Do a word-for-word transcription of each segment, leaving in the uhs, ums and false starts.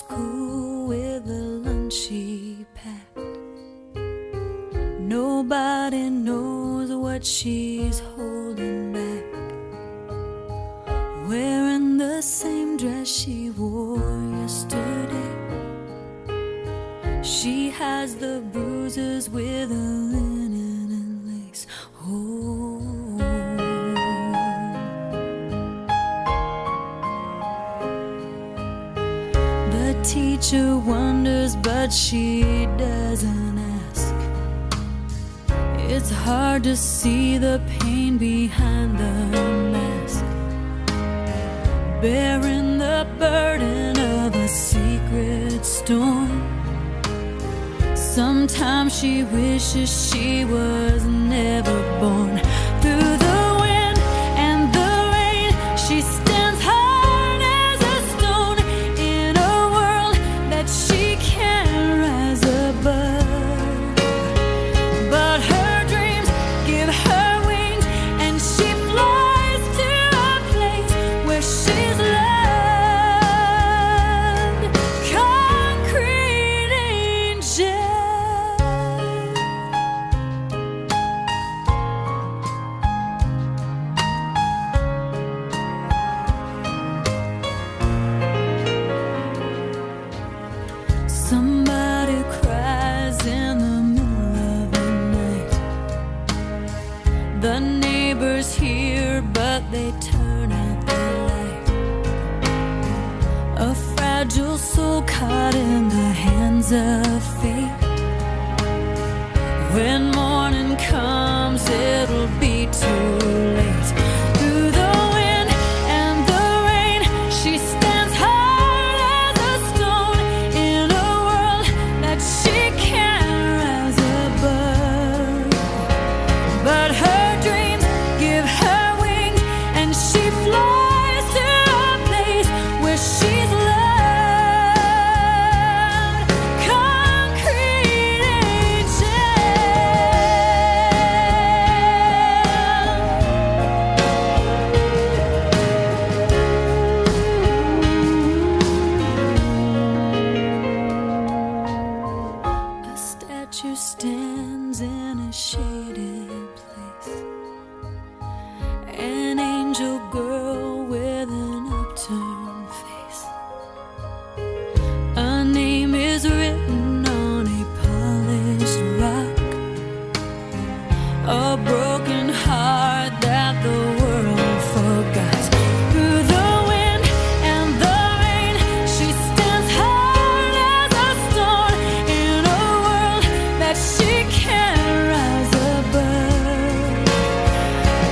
school with a lunch she packed. Nobody knows what she's holding back. Wearing the same dress she wore yesterday. She has the bruises with a linen and lace. Oh, the teacher wonders, but she doesn't ask. It's hard to see the pain behind the mask. Bearing the burden of a secret storm. Sometimes she wishes she was never born. Through the wind and the rain, she stands hard as a stone in a world that she can't rise above. But her dreams give her wings, and she flies to a place where she's loved. Concrete angel. Somebody cries in the middle of the night. The neighbors hear, but they turn out the light. A fragile soul caught in the hands of fate. When morning comes, it'll be too late. She stands in a shaded place. An angel girl with an upturned face. A name is written on a polished rock. A broken heart that the world forgot. Through the wind and the rain, she stands hard as a stone in a world that she can't rise above.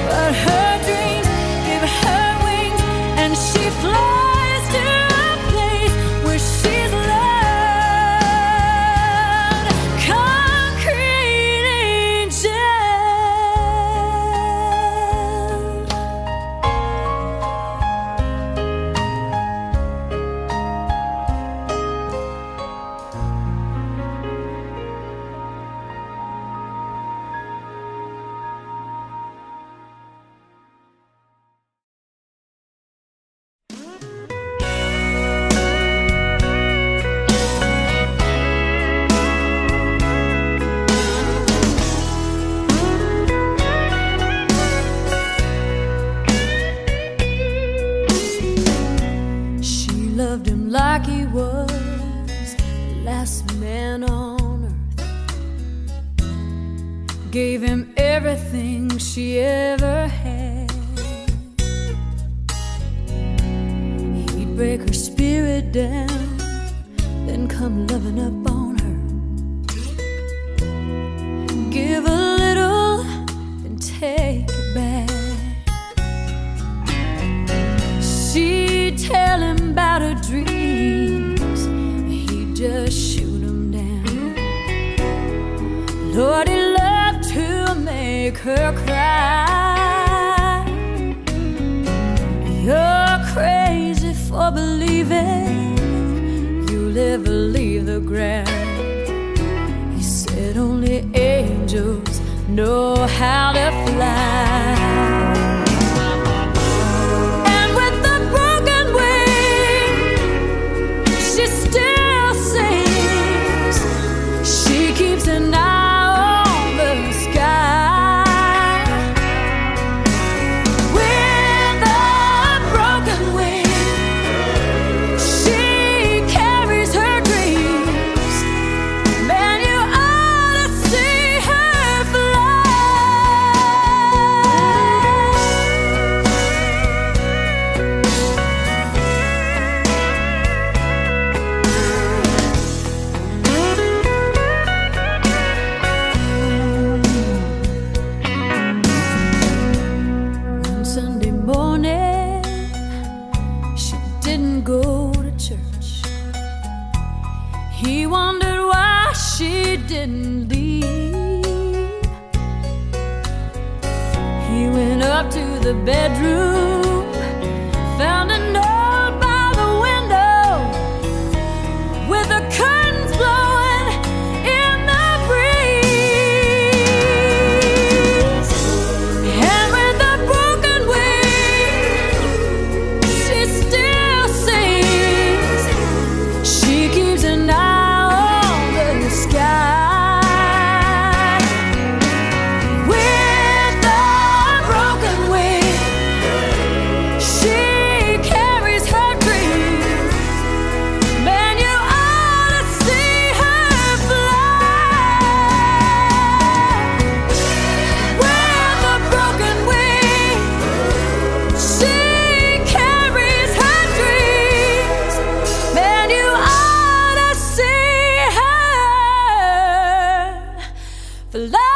But her dreams give her wings, and she flies to a place where she's loved. Concrete angel. Loved him like he was the last man on earth. Gave him everything she ever had. He'd break her spirit down, then come loving up on her. Give a little, then take it back. She'd tell him about her dreams, he'd just shoot them down. Lord, he loved to make her cry. You're crazy for believing you'll ever leave the ground. He said only angels know how to fly. she still sings. She keeps an eye on the sky. With a broken wing, she carries her dreams. Man, you ought to see her fly. Sunday morning, she didn't go to church. He wondered why she didn't leave. He went up to the bedroom, found a note by the window with the curtains blowing in the breeze. And with a broken wing, she still sings. She keeps an eye on the sky. With a broken wing, she carries her dreams. Man, you ought to see her fly. With a broken wing, she carries her dreams. Man, you ought to see her fly.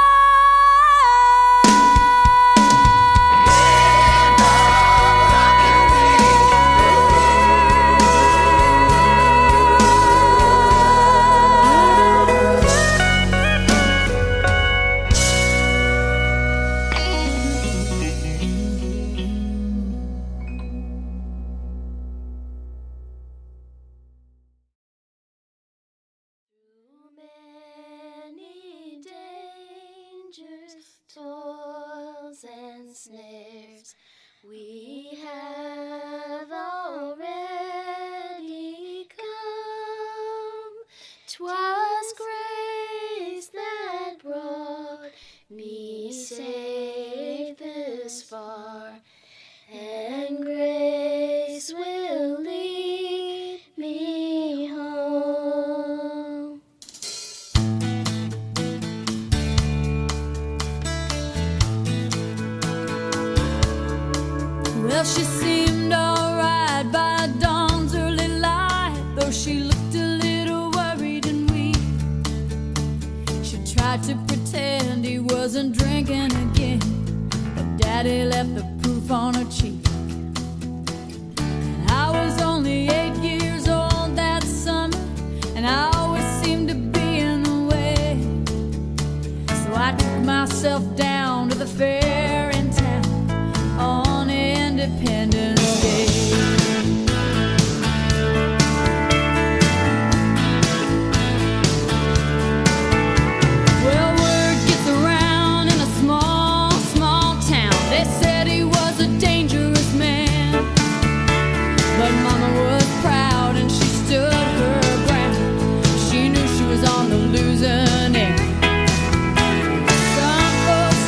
Toils and snares we have already come. 'Twas grace that brought me safe this far, and grace will lead me home. Well, she seemed alright by dawn's early light, though she looked a little worried and weak. She tried to pretend he wasn't drinking again, but Daddy left the proof on her cheek. And I was only eight years old that summer, and I always seemed to be in the way. So I took myself down to the fair in town on Independence Day. Losing it. Some folks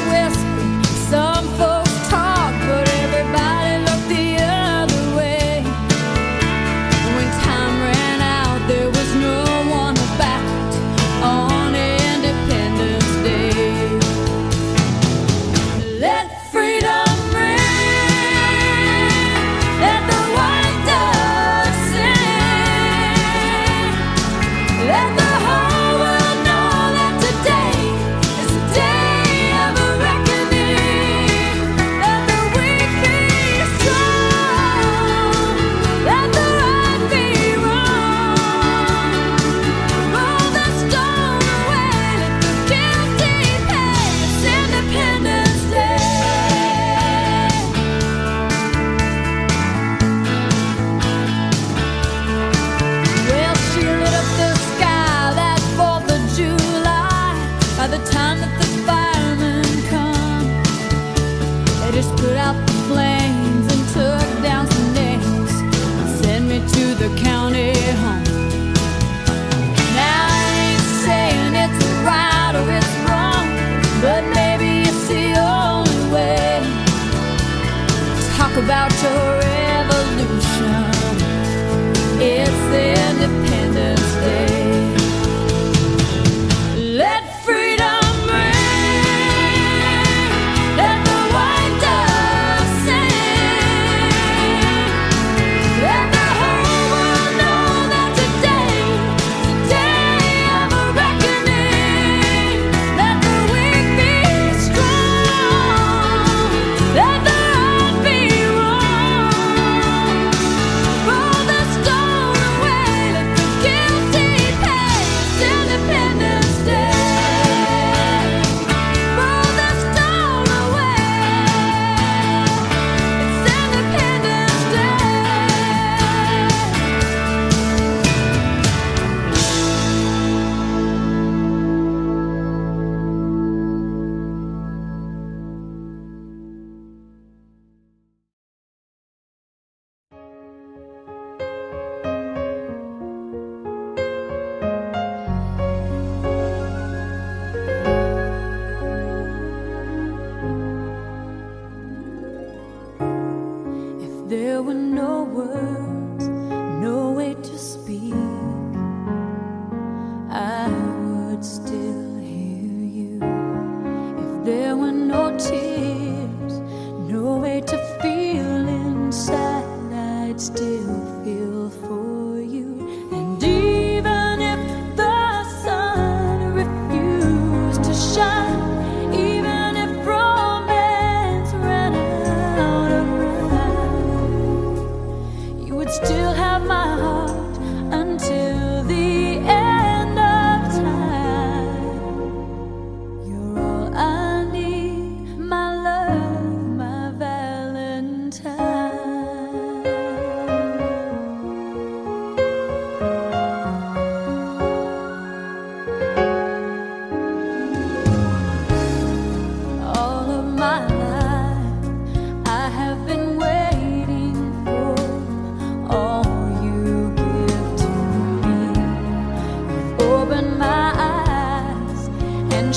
still hear you. If there were no tears, no way to feel inside, I'd still feel for you. And even if the sun refused to shine, even if romance ran out of rhyme, you would still have my heart until the end.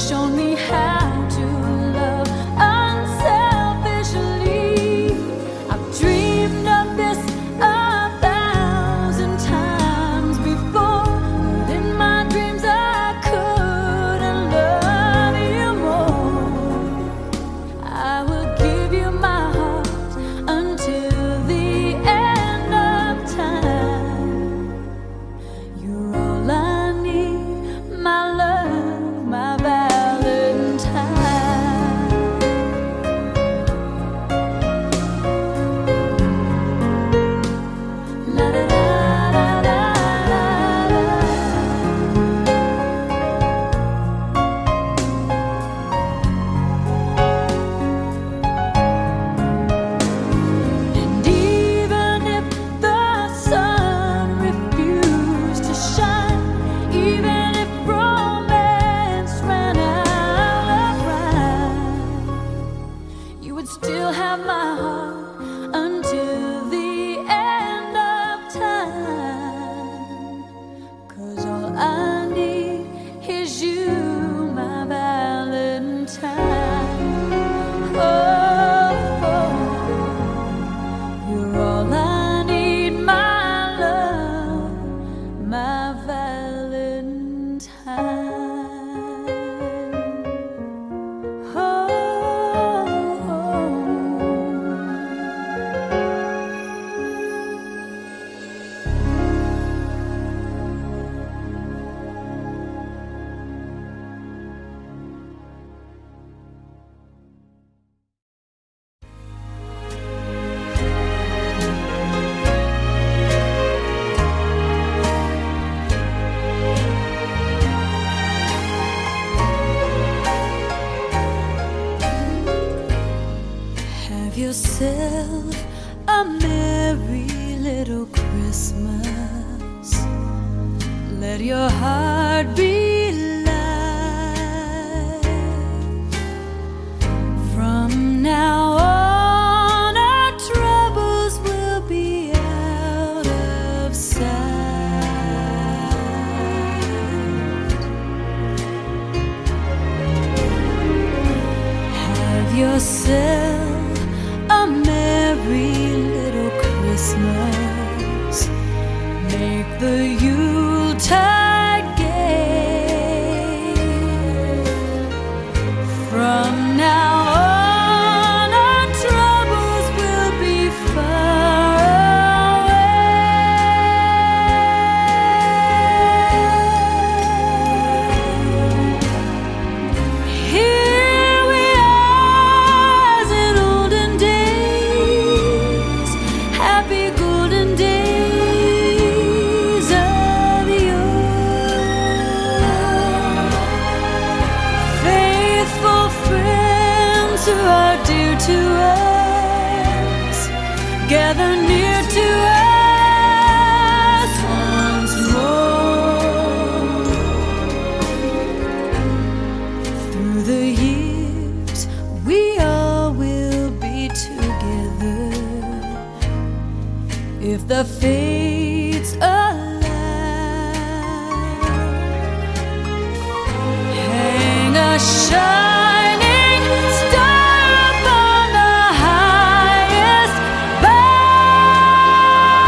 Shown me how to love unselfishly. I've dreamed of this a thousand times before, but in my dreams I couldn't love you more. I will give you my heart until the end of time. You're all I need, my love, my valentine. Still have my heart until the end of time, 'cause all I need is you, my valentine. Oh, oh, you're all I need, my love, my valentine. Yourself a merry little Christmas. Let your heart be light. From now on, our troubles will be out of sight. Have yourself little Christmas, make the Yuletide gay. From now on, our troubles will be far away. Here are dear to us, gather near to us once more. Through the years we all will be together, if the fates allow. Hang a shining star upon the highest bough.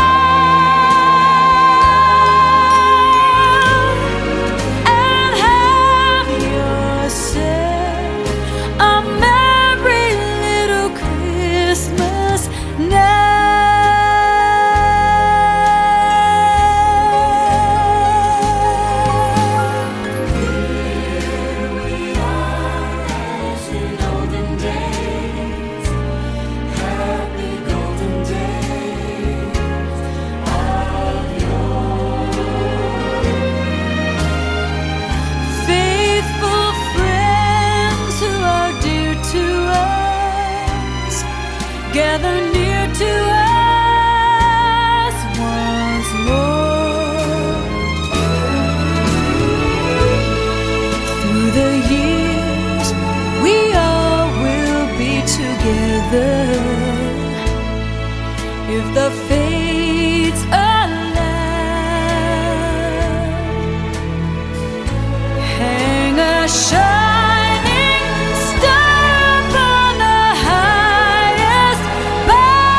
If the fates allow, hang a shadow. Shining star upon the highest bough.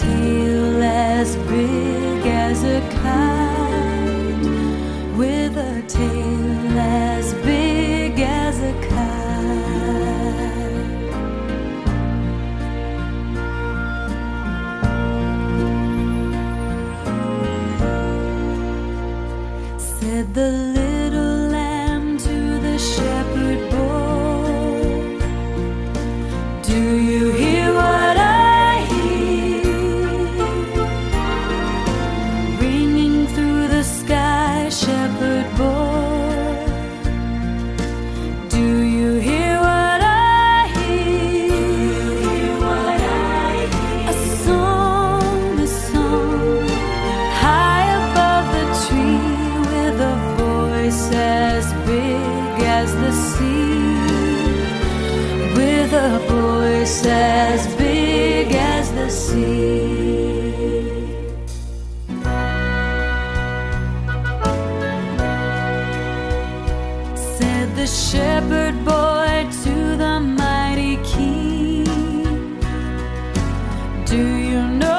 tail as big as a kite, with a tail as big as a kite. Said the little lamb to the shepherd boy, do you hear? As big as the sea, with a voice as big as the sea. Said the shepherd boy to the mighty king, do you know?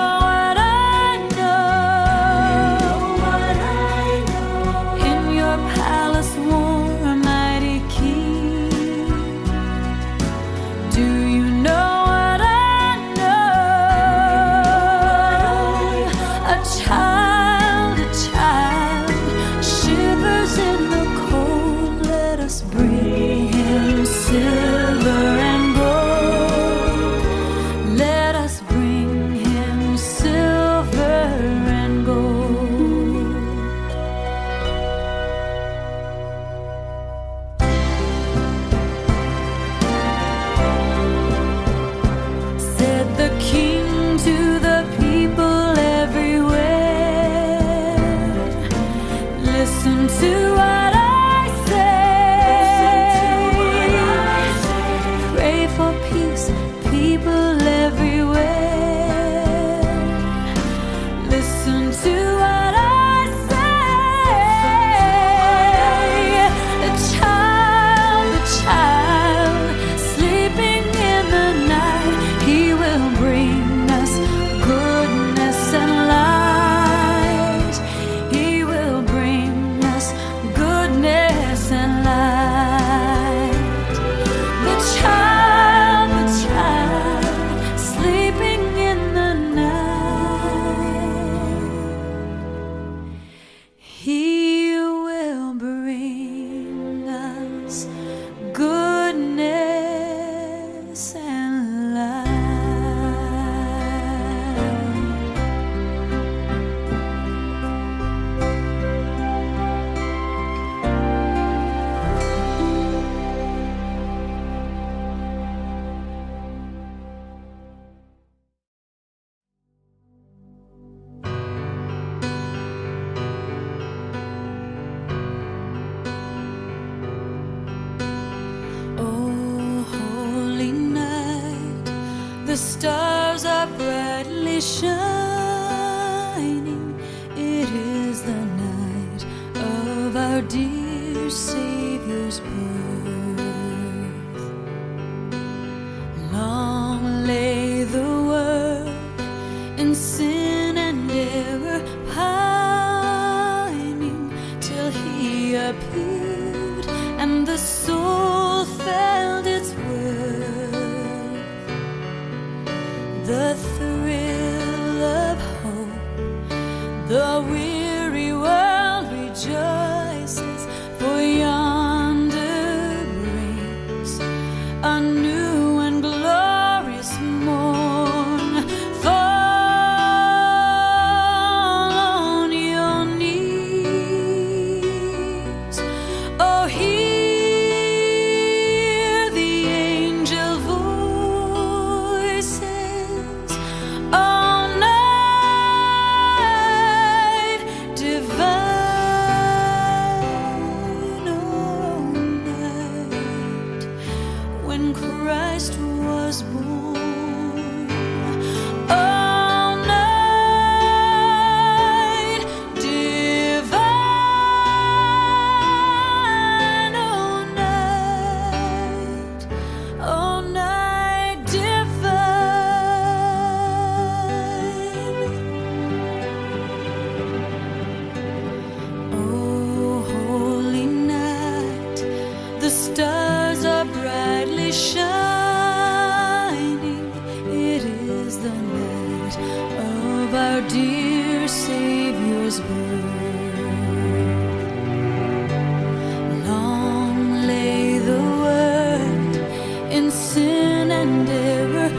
Child, a child shivers in the cold. Let us bring him silver and gold. Let us bring him silver and gold. Said the king to the people to what I say. Pray for peace, people everywhere. Listen to what I say. A child, a child, sleeping in the night, he will bring us goodness and light. He will bring goodness and light. The child, the child, sleeping in the night, he will bring us goodness and light. The stars are brightly shining. It is the night of our dear Savior's birth. Long lay the world in sin and error pining, till he appeared and the soul felt its worth. The thrill of hope, the weary world rejoices, for yonder brings a new and glorious morn. Fall on your knees, oh he. the night of our dear Savior's birth. Long lay the world in sin and error,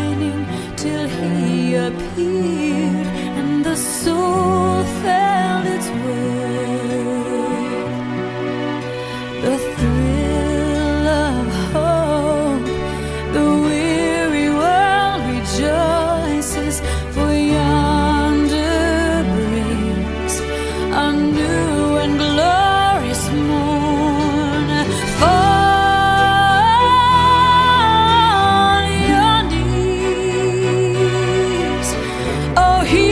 pining till He appeared and the soul felt its worth. The thrill of hope, the weary world rejoices, for yonder breaks a new and glorious morn. Fall on your knees, oh He.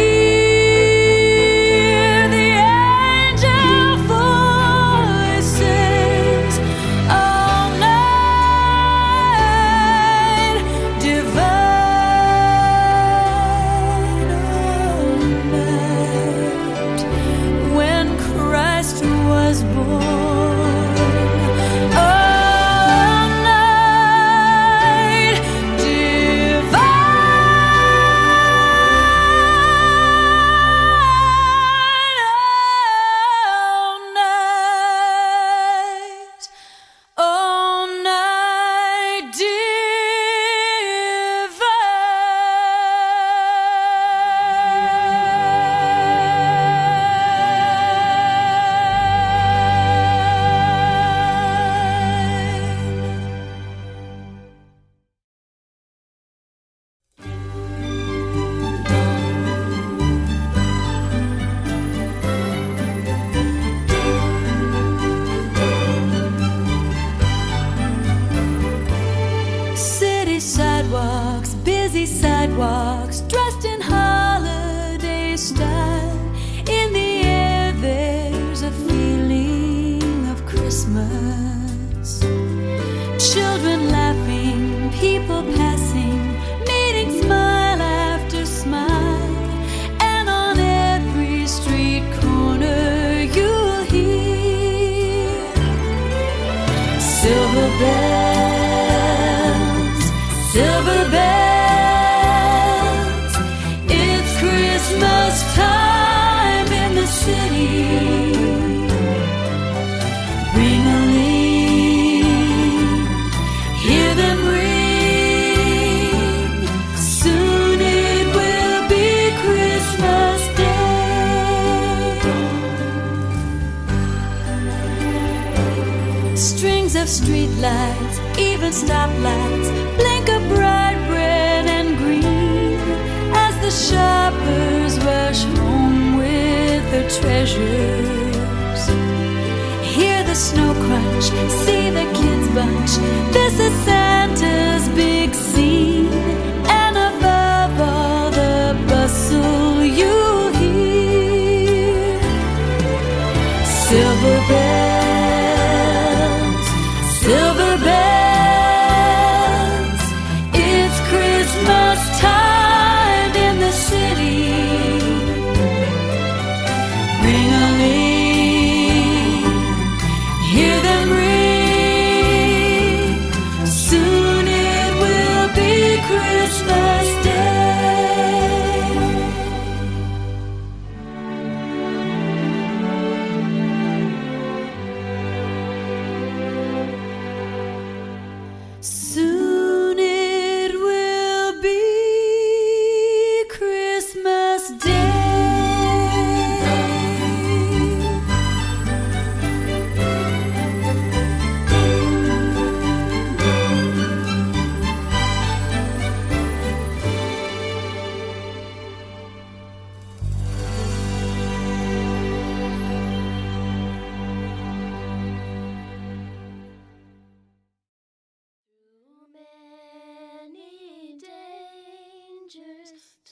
Sidewalks, busy sidewalks, dressed in holiday style. In the air there's a feeling of Christmas. Children laughing, people passing, meeting smile after smile. And on every street corner you'll hear silver bells. Silver bells, it's Christmas time in the city. Ring-a-ling, hear them ring. Soon it will be Christmas Day. Strings of streetlights, even stoplights, blink a bright red and green as the shoppers rush home with their treasures. Hear the snow crunch, see the kids bunch. This is Santa's big scene, and above all the bustle you'll hear silver bells, silver bells.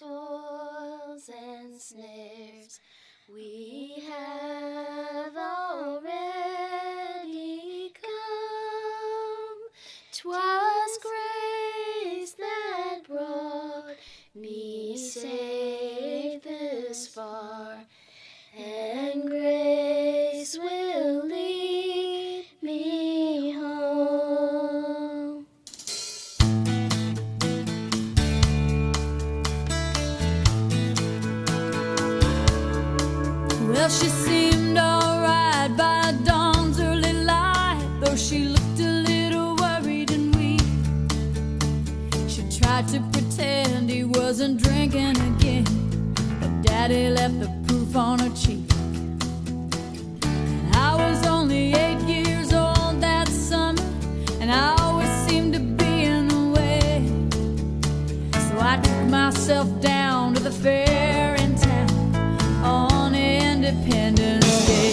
Toils and snares we have already come. 'Twas grace that brought me safe this far, and grace will lead me home. Well, she seemed alright by dawn's early light, though she looked a little worried and weak. She tried to pretend he wasn't drinking again, but Daddy left the proof on her cheek. And I was only eight years old that summer, and I always seemed to be in the way. So I took myself down to the fair in town on Independence Day.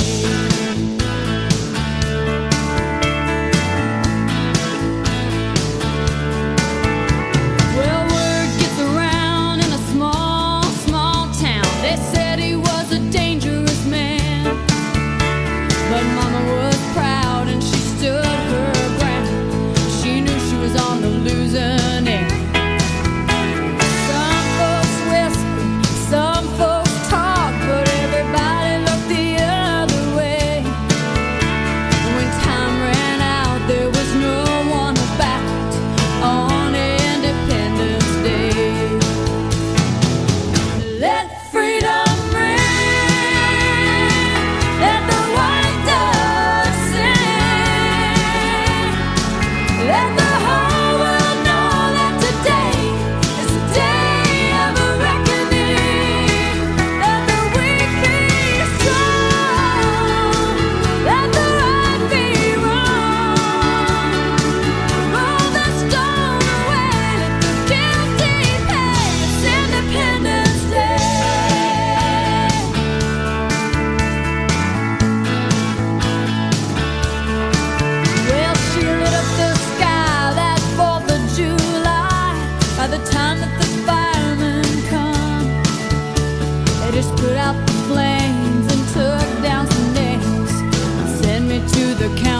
Put out the flames and took down some names and sent me to the county.